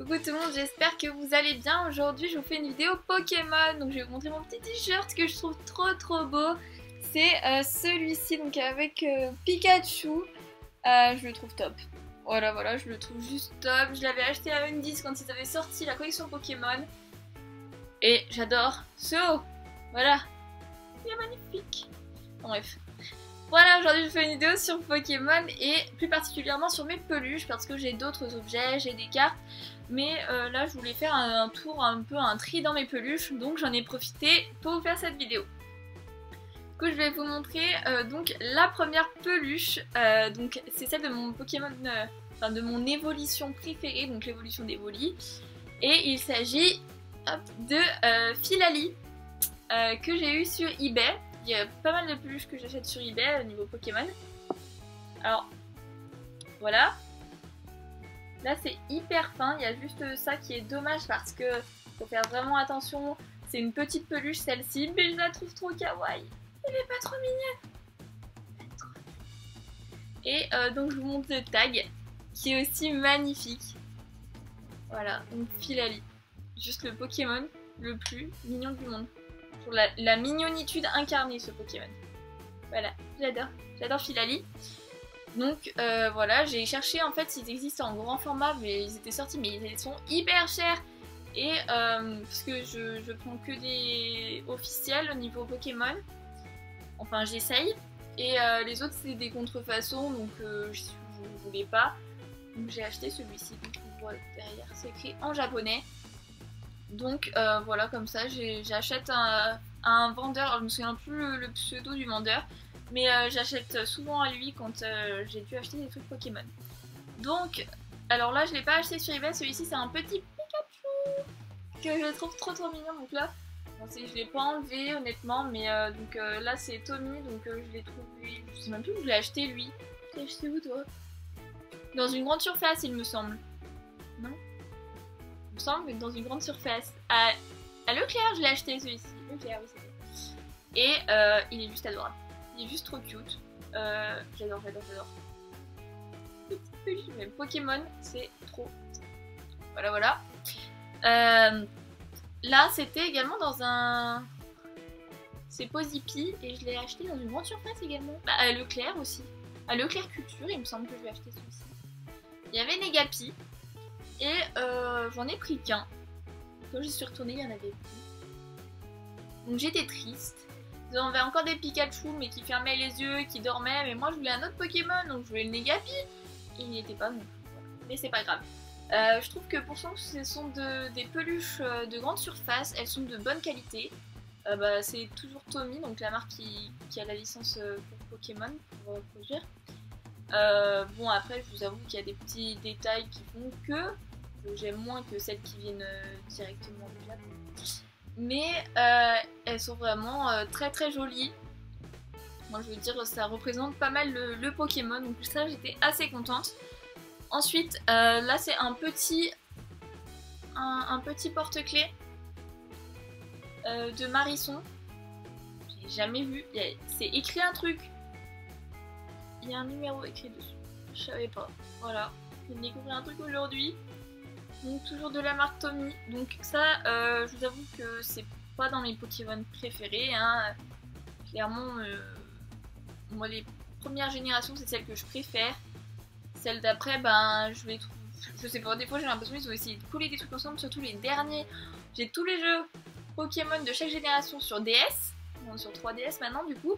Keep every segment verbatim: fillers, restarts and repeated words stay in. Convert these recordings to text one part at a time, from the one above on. Coucou tout le monde, j'espère que vous allez bien. Aujourd'hui je vous fais une vidéo Pokémon, donc je vais vous montrer mon petit t-shirt que je trouve trop trop beau. C'est euh, celui-ci, donc avec euh, Pikachu, euh, je le trouve top. Voilà, voilà, je le trouve juste top. Je l'avais acheté à un dix quand ils avaient sorti la collection Pokémon. Et j'adore ce haut, voilà, il est magnifique. Bon, bref. Voilà, aujourd'hui je fais une vidéo sur Pokémon et plus particulièrement sur mes peluches parce que j'ai d'autres objets, j'ai des cartes. Mais euh, là je voulais faire un, un tour, un peu un tri dans mes peluches, donc j'en ai profité pour vous faire cette vidéo. Du coup je vais vous montrer euh, donc la première peluche, euh, donc c'est celle de mon Pokémon, euh, enfin de mon évolution préférée, donc l'évolution d'Evoli. Et il s'agit de euh, Filali euh, que j'ai eu sur eBay. Il y a pas mal de peluches que j'achète sur eBay au niveau Pokémon. Alors, voilà. Là, c'est hyper fin. Il y a juste ça qui est dommage parce que faut faire vraiment attention. C'est une petite peluche, celle-ci. Mais je la trouve trop kawaii. Elle est pas trop mignonne. Et euh, donc, je vous montre le tag qui est aussi magnifique. Voilà, donc Filali. Juste le Pokémon le plus mignon du monde. Pour la, la mignonitude incarnée, ce Pokémon. Voilà, j'adore, j'adore Filali. Donc euh, voilà, j'ai cherché en fait s'ils existent en grand format, mais ils étaient sortis, mais ils sont hyper chers. Et euh, parce que je, je prends que des officiels au niveau Pokémon. Enfin, j'essaye. Et euh, les autres, c'est des contrefaçons, donc euh, je ne voulais pas. Donc j'ai acheté celui-ci. Donc on voit derrière, c'est écrit en japonais. Donc euh, voilà, comme ça j'achète un, un vendeur, alors, je me souviens plus le, le pseudo du vendeur, mais euh, j'achète souvent à lui quand euh, j'ai dû acheter des trucs Pokémon. Donc, alors là je l'ai pas acheté sur eBay, celui-ci c'est un petit Pikachu que je trouve trop trop mignon. Donc là, bon, je l'ai pas enlevé honnêtement, mais euh, donc euh, là c'est Tomy, donc euh, je l'ai trouvé, je sais même plus où je l'ai acheté lui. Tu l'as acheté où toi? Dans une grande surface il me semble, non? Semble dans une grande surface à, à Leclerc, je l'ai acheté celui-ci. Leclerc, oui, c'est et euh, il est juste adorable, il est juste trop cute. Euh, j'adore, j'adore, j'adore. Même Pokémon, c'est trop. Voilà, voilà. Euh, là, c'était également dans un. C'est Posipi et je l'ai acheté dans une grande surface également. Bah, à Leclerc aussi. À Leclerc Culture, il me semble que je l'ai acheté celui-ci. Il y avait Negapi. Et euh, j'en ai pris qu'un. Quand je suis retournée, il y en avait plus. Donc j'étais triste. On avait encore des Pikachu, mais qui fermaient les yeux, qui dormaient. Mais moi, je voulais un autre Pokémon, donc je voulais le Negapi. Il n'y était pas non plus. Mais c'est pas grave. Euh, je trouve que pour ça, ce sont de, des peluches de grande surface. Elles sont de bonne qualité. Euh, bah, c'est toujours Tomy, donc la marque qui, qui a la licence pour Pokémon, pour produire. Euh, bon, après, je vous avoue qu'il y a des petits détails qui font que. J'aime moins que celles qui viennent directement du Japon. Mais euh, elles sont vraiment euh, très très jolies. Moi je veux dire, ça représente pas mal le, le Pokémon. Donc ça j'étais assez contente. Ensuite euh, là c'est un petit un, un petit porte-clés euh, de Marisson. J'ai jamais vu. C'est écrit un truc. Il y a un numéro écrit dessus. Je savais pas. Voilà. J'ai découvert un truc aujourd'hui. Donc toujours de la marque Tomy. Donc ça, euh, je vous avoue que c'est pas dans mes Pokémon préférés. Hein. Clairement, euh, moi les premières générations, c'est celle que je préfère. Celle d'après, ben je les trouve. Je sais pas, des fois j'ai l'impression qu'ils ont essayé de couler des trucs ensemble, surtout les derniers. J'ai tous les jeux Pokémon de chaque génération sur D S, bon, sur trois D S maintenant du coup.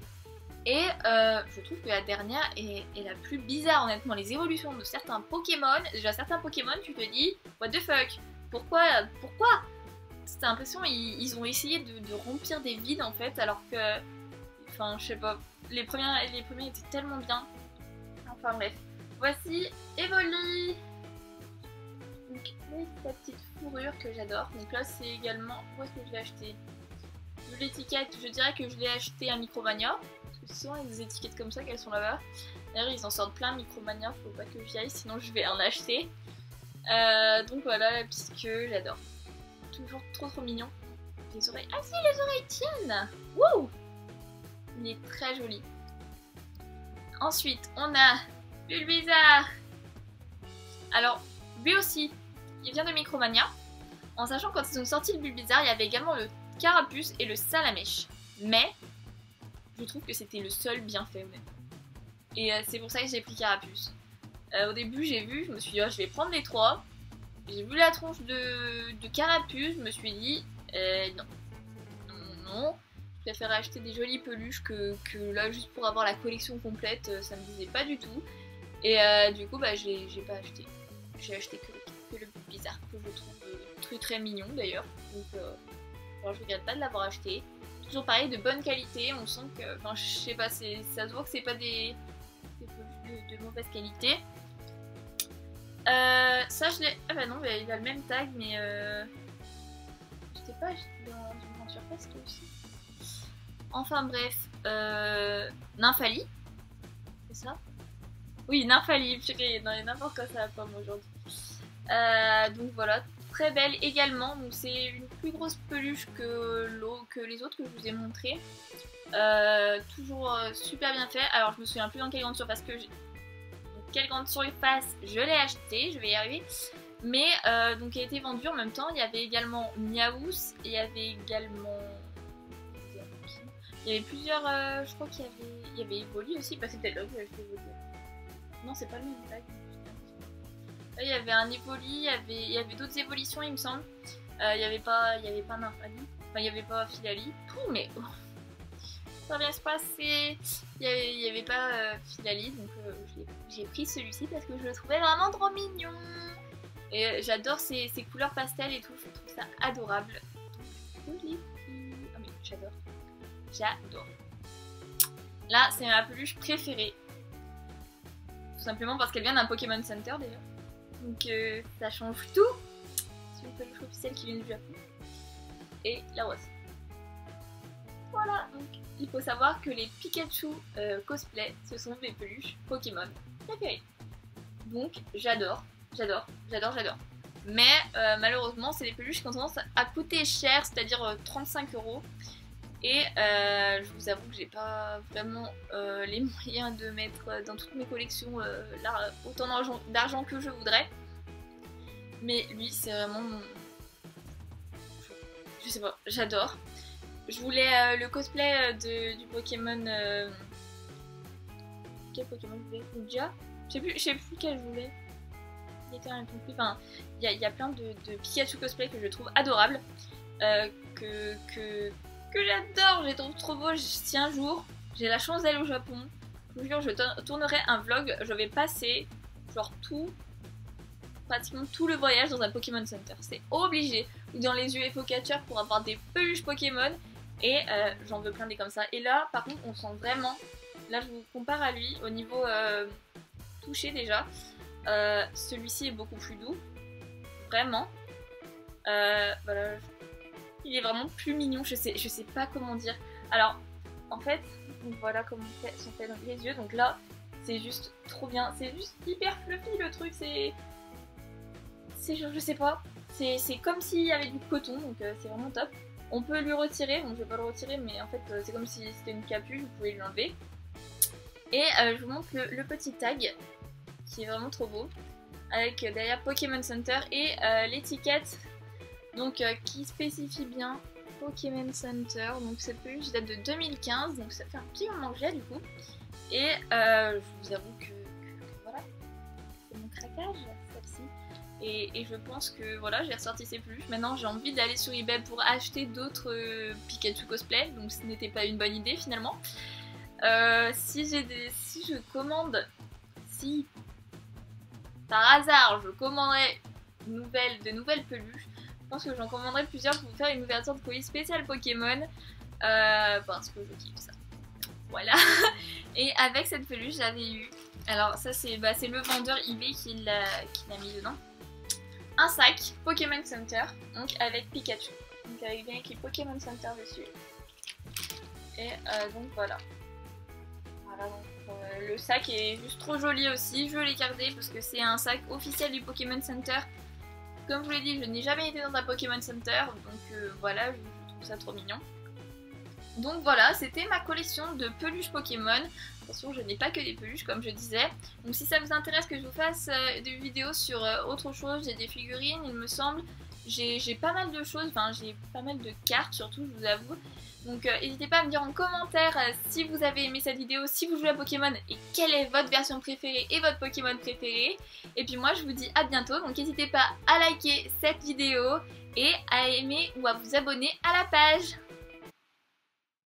Et euh, je trouve que la dernière est, est la plus bizarre honnêtement. Les évolutions de certains Pokémon, déjà certains Pokémon tu te dis what the fuck, pourquoi, pourquoi t'as l'impression ils, ils ont essayé de, de remplir des vides en fait, alors que, enfin je sais pas, les premiers, les premiers étaient tellement bien. Enfin bref, voici Evoli. Donc la petite fourrure que j'adore. Donc là c'est également, où est-ce que je l'ai acheté? De l'étiquette, je dirais que je l'ai acheté à Micromania. Souvent il y a des étiquettes comme ça qu'elles sont là-bas. D'ailleurs ils en sortent plein, Micromania, faut pas que j'y aille sinon je vais en acheter. Euh, donc voilà la petite queue, j'adore. Toujours trop trop mignon. Les oreilles. Ah si, les oreilles tiennent. Wow, il est très joli. Ensuite on a Bulbizarre. Alors lui aussi, Il vient de Micromania. En sachant que quand ils sont sortis de Bulbizarre, il y avait également le Carapuce et le Salamèche. Mais je trouve que c'était le seul bien fait honnête. Et c'est pour ça que j'ai pris Carapuce. Euh, au début j'ai vu, je me suis dit oh, je vais prendre les trois. J'ai vu la tronche de, de Carapuce, je me suis dit euh, non. Non. Je préfère acheter des jolies peluches que, que là juste pour avoir la collection complète, ça me disait pas du tout. Et euh, du coup bah j'ai pas acheté. J'ai acheté que le, que le Bulbizarre que je trouve très très mignon d'ailleurs. Donc euh, alors je regrette pas de l'avoir acheté. Toujours pareil, de bonne qualité, on sent que, enfin je sais pas, ça se voit que c'est pas des, des peluches de, de mauvaise qualité. Euh, ça je l'ai, ah bah non, il a le même tag mais euh, je sais pas, j'étais dans une grande surface toi aussi. Enfin bref, euh, Nymphali, c'est ça? Oui, Nymphali, purée, non, n'importe quoi ça va pas moi aujourd'hui. Euh, donc voilà, très belle également, donc c'est une plus grosse peluche que, que les autres que je vous ai montré. Euh, toujours super bien fait, alors je me souviens plus dans quelle grande surface que j'ai... Quelle grande surface je l'ai acheté, je vais y arriver. Mais euh, donc elle a été vendue en même temps, il y avait également Miaous, il y avait également... Il y avait plusieurs, euh, je crois qu'il y avait, il y avait Evoli aussi, parce que c'était là que j'avais fait Evoli. Non, c'est pas le même tag. Là, il y avait un Evoli, il y avait, il y avait d'autres évolutions, il me semble. Euh, il n'y avait pas, il y avait pas Nymphali, enfin, il n'y avait pas Filali. Pouh, mais oh, ça vient se passer. Il n'y avait, avait pas euh, Filali, donc euh, j'ai pris celui-ci parce que je le trouvais vraiment trop mignon. Et euh, j'adore ces, ces couleurs pastel et tout, je trouve ça adorable. Donc, je l'ai pris. Oh, mais j'adore. J'adore. Là, c'est ma peluche préférée. Tout simplement parce qu'elle vient d'un Pokémon Center déjà. Donc euh, ça change tout. C'est une peluche officielle qui vient du Japon. Et la rose. Voilà, donc il faut savoir que les Pikachu euh, cosplay, ce sont des peluches Pokémon préférées. Donc j'adore, j'adore, j'adore, j'adore. Mais euh, malheureusement, c'est des peluches qui ont tendance à coûter cher, c'est-à-dire euh, trente-cinq euros. Et euh, je vous avoue que j'ai pas vraiment euh, les moyens de mettre dans toutes mes collections euh, là, autant d'argent que je voudrais. Mais lui c'est vraiment mon... Je sais pas, j'adore. Je voulais euh, le cosplay de, du Pokémon... Euh... Quel Pokémon je voulais? Ninja? Je sais plus, je sais plus quel je voulais. Il était un peu plus... Enfin, il y, y a plein de, de Pikachu cosplay que je trouve adorables. Euh, que... que... que j'adore, je les trouve trop beaux. Si un jour j'ai la chance d'aller au Japon, je vous jure, je tournerai un vlog, je vais passer genre tout, pratiquement tout le voyage dans un Pokémon Center, c'est obligé, ou dans les U F O Catcher pour avoir des peluches Pokémon, et euh, j'en veux plein des comme ça. Et là par contre on sent vraiment, là je vous compare à lui au niveau euh, toucher déjà, euh, celui-ci est beaucoup plus doux, vraiment, euh, voilà. Il est vraiment plus mignon, je sais, je sais pas comment dire. Alors, en fait, voilà comment fait, sont faits les yeux. Donc là, c'est juste trop bien. C'est juste hyper fluffy le truc. C'est. C'est je sais pas. C'est comme s'il y avait du coton. Donc euh, c'est vraiment top. On peut lui retirer. Bon, je vais pas le retirer, mais en fait, euh, c'est comme si c'était une capuche. Vous pouvez l'enlever. Et euh, je vous montre le, le petit tag qui est vraiment trop beau. Avec euh, derrière Pokémon Center et euh, l'étiquette. Donc euh, qui spécifie bien Pokémon Center, donc cette peluche date de deux mille quinze, donc ça fait un petit moment que j'ai du coup. Et euh, je vous avoue que, que, que voilà, c'est mon craquage celle-ci. Et, et je pense que voilà, j'ai ressorti ces peluches. Maintenant j'ai envie d'aller sur eBay pour acheter d'autres euh, Pikachu cosplay, donc ce n'était pas une bonne idée finalement. Euh, si, j'ai des, si je commande, si par hasard je commanderais nouvelle, de nouvelles peluches, je pense que j'en commanderai plusieurs pour vous faire une ouverture de colis spéciale Pokémon, euh, parce que je kiffe ça. Voilà. Et avec cette peluche j'avais eu, alors ça c'est bah, le vendeur eBay qui l'a mis dedans, un sac Pokémon Center, donc avec Pikachu, donc avec bien écrit Pokémon Center dessus. Et euh, donc voilà. Voilà donc euh, le sac est juste trop joli aussi, je l'ai gardé parce que c'est un sac officiel du Pokémon Center. Comme je vous l'ai dit, je n'ai jamais été dans un Pokémon Center, donc euh, voilà, je, je trouve ça trop mignon. Donc voilà, c'était ma collection de peluches Pokémon. attention, je n'ai pas que des peluches comme je disais. Donc si ça vous intéresse que je vous fasse euh, des vidéos sur euh, autre chose, j'ai des figurines il me semble, j'ai pas mal de choses, enfin j'ai pas mal de cartes surtout je vous avoue. Donc euh, n'hésitez pas à me dire en commentaire euh, si vous avez aimé cette vidéo, si vous jouez à Pokémon et quelle est votre version préférée et votre Pokémon préféré. Et puis moi je vous dis à bientôt, donc n'hésitez pas à liker cette vidéo et à aimer ou à vous abonner à la page.